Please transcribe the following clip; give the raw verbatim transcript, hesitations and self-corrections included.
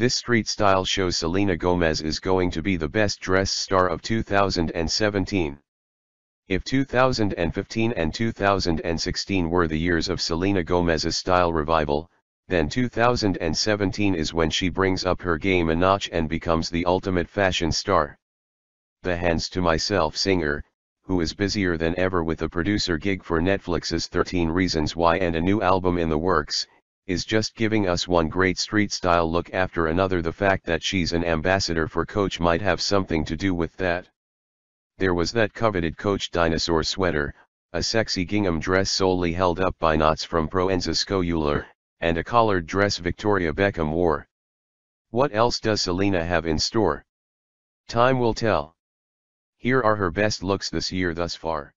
This street style show Selena Gomez is going to be the best dressed star of two thousand seventeen. If two thousand fifteen and two thousand sixteen were the years of Selena Gomez's style revival, then two thousand seventeen is when she brings up her game a notch and becomes the ultimate fashion star. The Hands to Myself singer, who is busier than ever with a producer gig for Netflix's thirteen reasons why and a new album in the works, is just giving us one great street style look after another. The fact that she's an ambassador for Coach might have something to do with that. There was that coveted Coach dinosaur sweater, a sexy gingham dress solely held up by knots from Proenza Schouler, and a collared dress Victoria Beckham wore. What else does Selena have in store? Time will tell. Here are her best looks this year thus far.